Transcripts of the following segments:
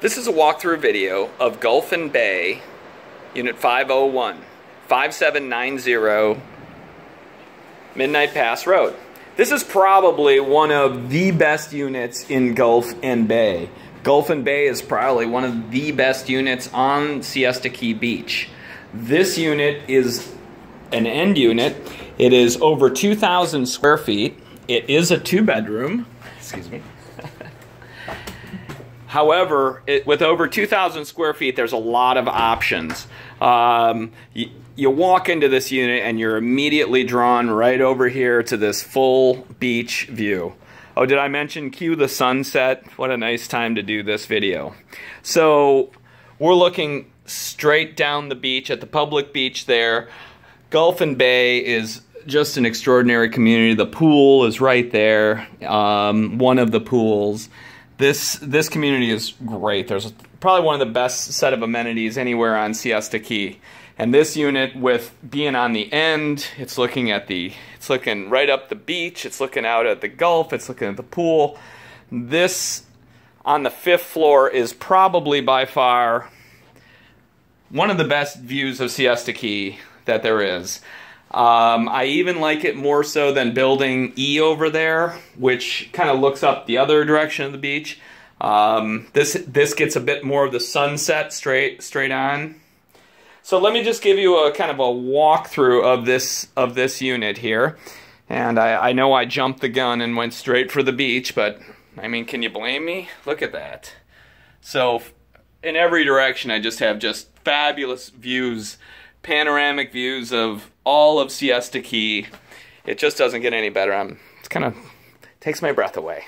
This is a walkthrough video of Gulf and Bay, Unit 501, 5790 Midnight Pass Road. This is probably one of the best units in Gulf and Bay. Gulf and Bay is probably one of the best units on Siesta Key Beach. This unit is an end unit. It is over 2,000 square feet. It is a two-bedroom. Excuse me. However, with over 2,000 square feet, there's a lot of options. You walk into this unit and you're immediately drawn right over here to this full beach view. Oh, did I mention cue the sunset? What a nice time to do this video. So we're looking straight down the beach at the public beach there. Gulf and Bay is just an extraordinary community. The pool is right there, one of the pools. This community is great. There's probably one of the best set of amenities anywhere on Siesta Key. And this unit, with being on the end, it's looking right up the beach, it's looking out at the Gulf, it's looking at the pool. This on the 5th floor is probably by far one of the best views of Siesta Key that there is. I even like it more so than building E over there, which kind of looks up the other direction of the beach. This gets a bit more of the sunset straight on. So let me just give you a kind of a walkthrough of this unit here. And I know I jumped the gun and went straight for the beach, but I mean, can you blame me? Look at that. So in every direction, I just have fabulous views. Panoramic views of all of Siesta Key. It just doesn't get any better. It's kind of takes my breath away.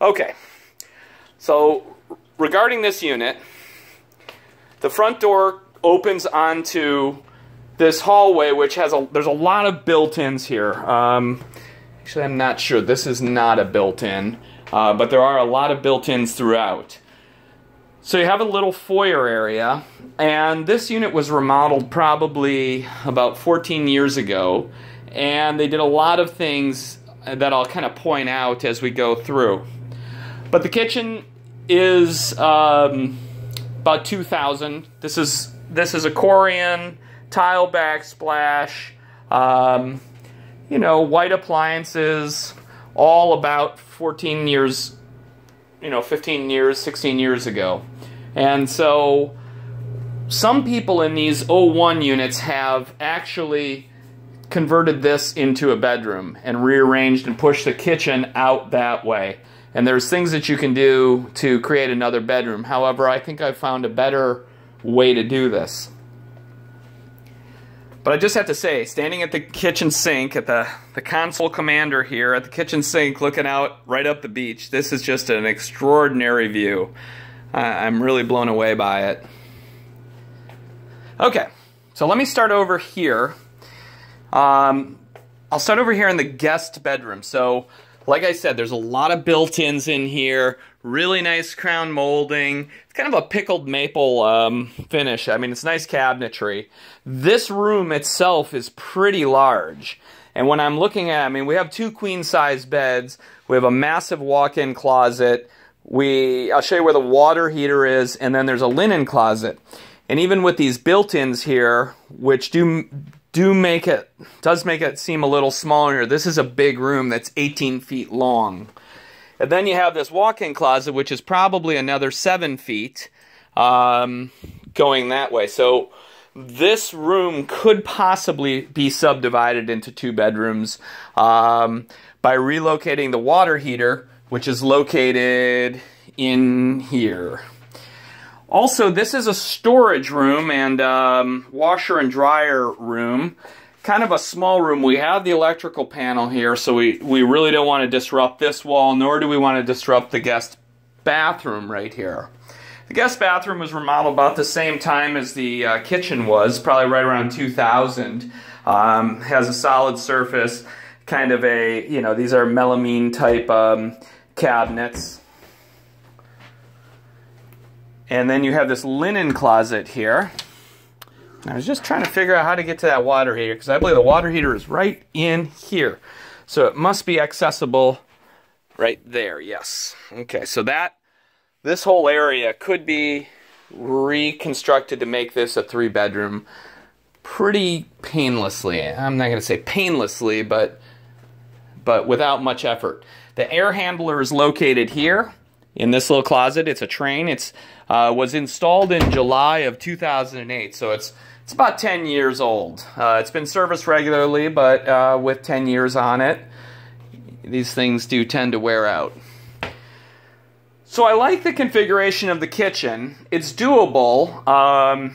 Okay, so regarding this unit, the front door opens onto this hallway, which has there's a lot of built-ins here. Actually, I'm not sure. This is not a built-in, but there are a lot of built-ins throughout. So you have a little foyer area, and this unit was remodeled probably about 14 years ago, and they did a lot of things that I'll kind of point out as we go through. But the kitchen is about 2,000. This is a Corian tile backsplash, you know, white appliances, all about 14 years, you know, 15 years, 16 years ago. And so some people in these 01 units have actually converted this into a bedroom and rearranged and pushed the kitchen out that way. And there's things that you can do to create another bedroom. However, I think I've found a better way to do this. But I just have to say, standing at the kitchen sink, at the console commander here, at the kitchen sink, looking out right up the beach, this is just an extraordinary view. I'm really blown away by it. Okay, so let me start over here. I'll start over here in the guest bedroom. So, like I said, there's a lot of built-ins in here. Really nice crown molding. It's kind of a pickled maple finish. I mean, it's nice cabinetry. This room itself is pretty large. And when I'm looking at it, I mean, we have two queen-size beds. We have a massive walk-in closet. I'll show you where the water heater is, and then there's a linen closet. And even with these built-ins here, which does make it seem a little smaller. This is a big room that's 18 feet long. And then you have this walk-in closet, which is probably another 7 feet going that way. So this room could possibly be subdivided into two bedrooms by relocating the water heater, which is located in here. Also, this is a storage room and washer and dryer room. Kind of a small room. We have the electrical panel here, so we really don't want to disrupt this wall, nor do we want to disrupt the guest bathroom right here. The guest bathroom was remodeled about the same time as the kitchen was, probably right around 2000. Has a solid surface, kind of a, you know, these are melamine type cabinets. And then you have this linen closet here. I was just trying to figure out how to get to that water heater, because I believe the water heater is right in here. So it must be accessible right there, yes. Okay, so that This whole area could be reconstructed to make this a 3-bedroom pretty painlessly. I'm not going to say painlessly, but without much effort. The air handler is located here in this little closet. It's a train. It's was installed in July of 2008, so it's about 10 years old. It's been serviced regularly, but with 10 years on it, these things do tend to wear out. So I like the configuration of the kitchen. It's doable, and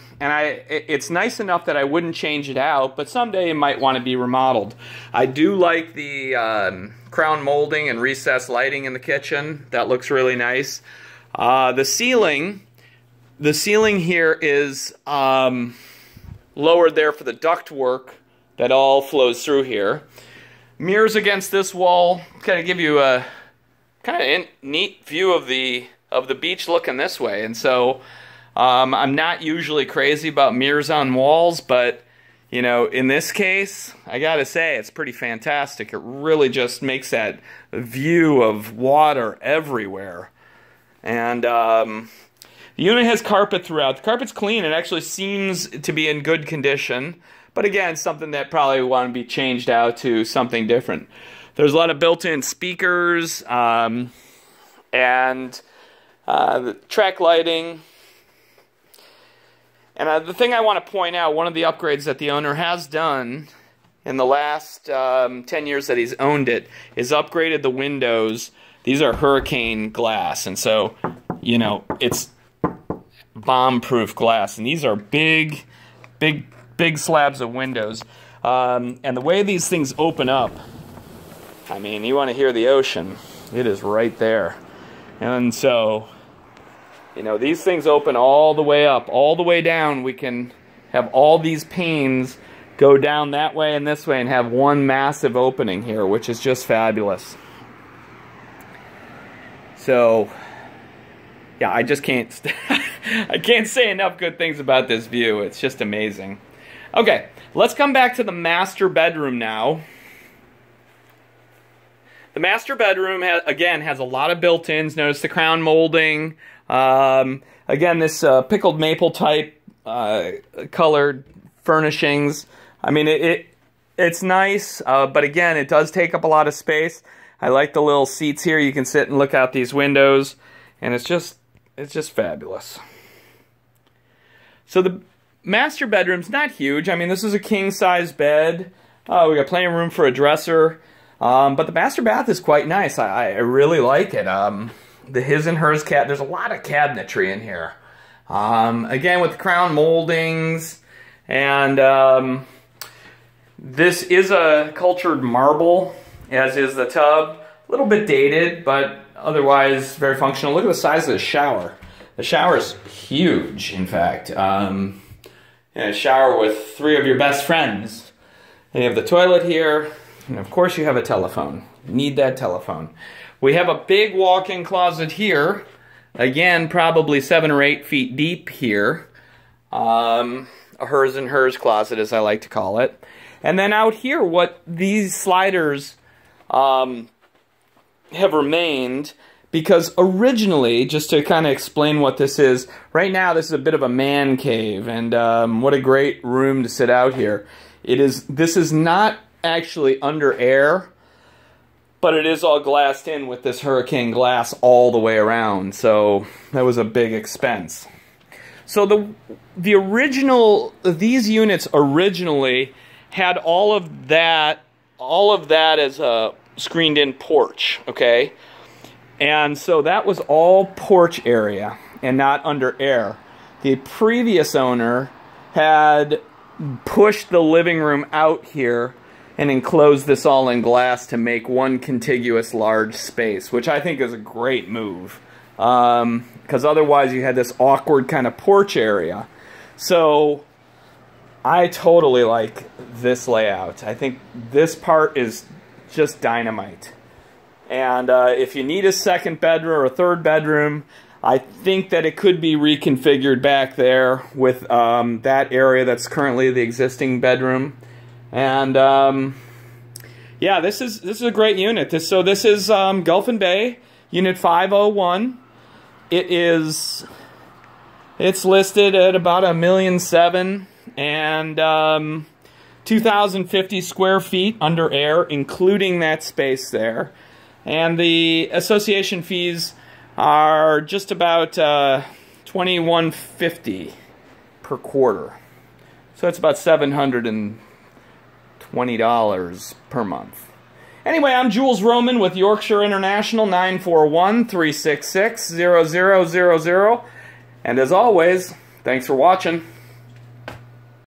it's nice enough that I wouldn't change it out, but someday it might want to be remodeled. I do like the crown molding and recessed lighting in the kitchen. That looks really nice. The ceiling here is lowered there for the ductwork that all flows through here. Mirrors against this wall kind of give you a kind of a neat view of the beach looking this way, and so I'm not usually crazy about mirrors on walls, but you know, in this case, I gotta say it's pretty fantastic. It really just makes that view of water everywhere. And the unit has carpet throughout. The carpet's clean. It actually seems to be in good condition, but again, something that probably want to be changed out to something different. There's a lot of built-in speakers, and the track lighting. And the thing I want to point out, one of the upgrades that the owner has done in the last 10 years that he's owned it, is upgraded the windows. These are hurricane glass, and so, you know, it's bomb-proof glass. And these are big, big, big slabs of windows. And the way these things open up, I mean, you want to hear the ocean, it is right there. And so, you know, these things open all the way up, all the way down. We can have all these panes go down that way and this way and have one massive opening here, which is just fabulous. So, yeah, I just can't, I can't say enough good things about this view. It's just amazing. Okay, let's come back to the master bedroom now. The master bedroom, again, has a lot of built-ins. Notice the crown molding. Again, this pickled maple type colored furnishings. I mean, it's nice, but again, it does take up a lot of space. I like the little seats here. You can sit and look out these windows, and it's just fabulous. So the master bedroom's not huge. I mean, this is a king-size bed. We got plenty of room for a dresser. But the master bath is quite nice. I really like it. The his and hers cat. There's a lot of cabinetry in here. Again, with crown moldings, and this is a cultured marble, as is the tub. A little bit dated, but otherwise very functional. Look at the size of the shower. The shower is huge, in fact. Yeah, shower with three of your best friends. And you have the toilet here. And of course you have a telephone. You need that telephone. We have a big walk-in closet here. Again, probably 7 or 8 feet deep here. A hers and hers closet, as I like to call it. And then out here, what these sliders have remained, because originally, just to kind of explain what this is, right now this is a bit of a man cave, and what a great room to sit out here. This is not actually under air, but it is all glassed in with this hurricane glass all the way around, so that was a big expense. So the original, these units originally had all of that as a screened in porch, okay? And so that was all porch area and not under air. The previous owner had pushed the living room out here and enclose this all in glass to make one contiguous large space, which I think is a great move, because otherwise you had this awkward kind of porch area. So I totally like this layout. I think this part is just dynamite. And if you need a second bedroom or a third bedroom, I think that it could be reconfigured back there with that area that's currently the existing bedroom. And yeah, this is a great unit. So this is Gulf and Bay, Unit 501. It's listed at about $1.7 million and 2,050 square feet under air, including that space there. And the association fees are just about $2,150 per quarter. So it's about $720 per month. Anyway, I'm Jules Roman with Yorkshire International, 941-366-0000. And as always, thanks for watching.